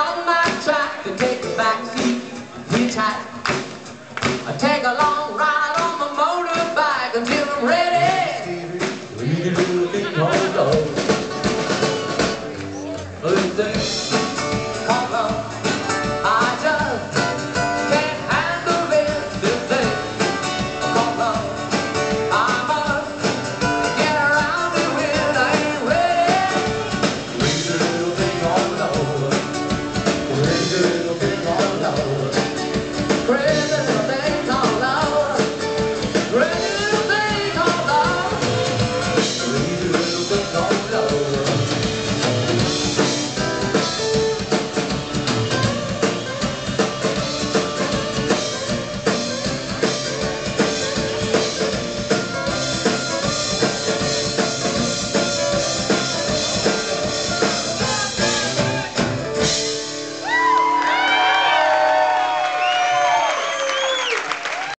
on my track and take a back seat, reach high, I take a long ride.